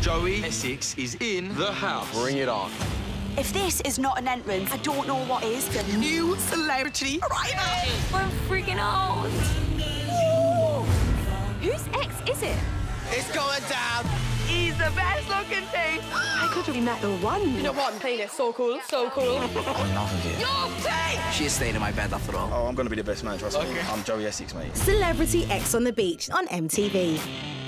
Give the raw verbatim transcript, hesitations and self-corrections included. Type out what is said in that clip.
Joey Essex is in the house. Bring it on. If this is not an entrance, I don't know what is. The new celebrity arrival. I'm freaking old. Ooh. Whose ex is it? It's going down. He's the best looking thing. I could have been that the one. You know what? I'm playing it so cool, so cool. I'm not here. Your face! She is staying in my bed after all. Oh, I'm going to be the best man, trust me. Okay. I'm Joey Essex, mate. Celebrity Ex on the Beach on M T V.